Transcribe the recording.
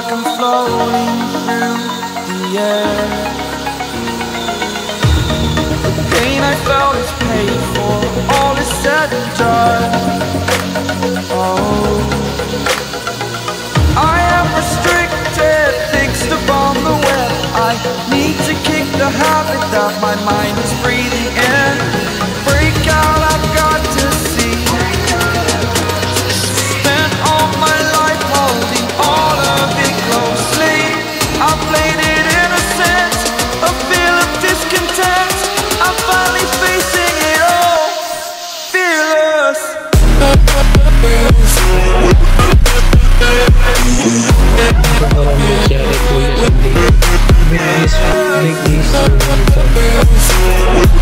like I'm floating through the air. The pain I felt is paid for, all is said and done. Oh, I am restricted, fixed upon the web. I need to kick the habit that my mind is breathing in. Break out, I've got to see. Spent all my life holding all of it closely. I played it innocent, a feel of discontent. I'm finally facing it all, fearless.